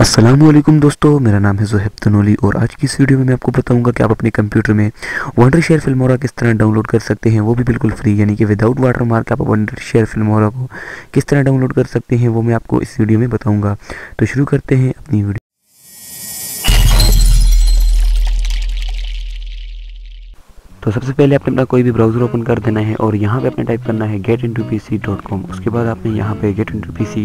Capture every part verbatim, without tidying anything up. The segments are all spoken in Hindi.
अस्सलामुअलैकुम दोस्तों, मेरा नाम है ज़ुहेब तनौली और आज की इस वीडियो में मैं आपको बताऊंगा कि आप अपने कंप्यूटर में वंडरशेयर फिल्मोरा किस तरह डाउनलोड कर सकते हैं, वो भी बिल्कुल फ्री यानी कि विदाउट वाटरमार्क आप वंडरशेयर फिल्मोरा को किस तरह डाउनलोड कर सकते हैं वो मैं आपको इस वीडियो में बताऊँगा। तो शुरू करते हैं अपनी वीडियो। तो सबसे पहले आपने अपना कोई भी ब्राउज़र ओपन कर देना है और यहाँ पे आपने टाइप करना है get into P C dot com. उसके बाद आपने यहाँ पे get into P C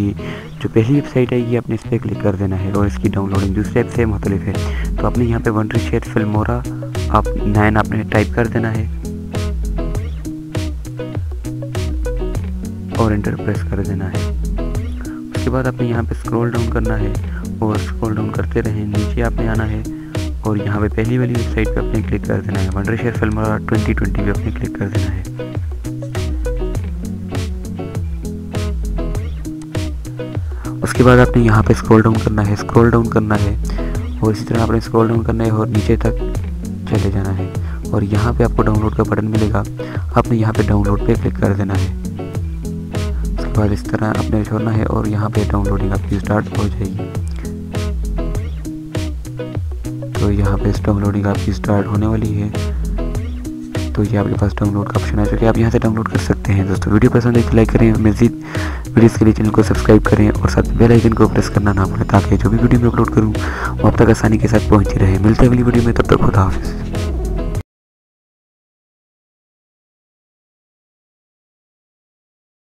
जो पहली वेबसाइट आएगी आपने इस पर क्लिक कर देना है और इसकी डाउनलोडिंग दूसरे ऐप से मुख्तलिफ है। तो आपने यहाँ पे वंडरशेयर फिल्मोरा आप नाइन आपने टाइप कर देना है और एंटर प्रेस कर देना है। उसके बाद आपने यहाँ पर स्क्रॉल डाउन करना है और स्क्रॉल डाउन करते रहें, नीचे आपने आना है और यहाँ पे पहली वाली वेबसाइट पे आपने क्लिक कर देना है, वंडरशेयर फिल्मोरा ट्वेंटी ट्वेंटी पे आपने क्लिक कर देना है। उसके बाद आपने यहाँ पे स्क्रॉल डाउन करना है, स्क्रॉल डाउन करना है और इसी तरह आपने स्क्रॉल डाउन करना है और नीचे तक चले जाना है और यहाँ पे आपको डाउनलोड का बटन मिलेगा, आपने यहाँ पे डाउनलोड पे क्लिक कर देना है। उसके बाद इस तरह आपने छोड़ना है और यहाँ पे डाउनलोडिंग आपकी स्टार्ट हो जाएगी। तो यहाँ पे डाउनलोडिंग आपकी स्टार्ट होने वाली है। तो ये आपके पास डाउनलोड का ऑप्शन है क्योंकि आप यहाँ से डाउनलोड कर सकते हैं। दोस्तों वीडियो पसंद है तो लाइक करें, मज़ीद वीडियोस के लिए चैनल को सब्सक्राइब करें और साथ में बेल आइकन को प्रेस करना ना भूलें ताकि जो भी वीडियो मैं अपलोड करूँ वो आप तक आसानी के साथ पहुँची रहे। मिलते हैं अगली वीडियो में, तब तक खुदा हाफिज़।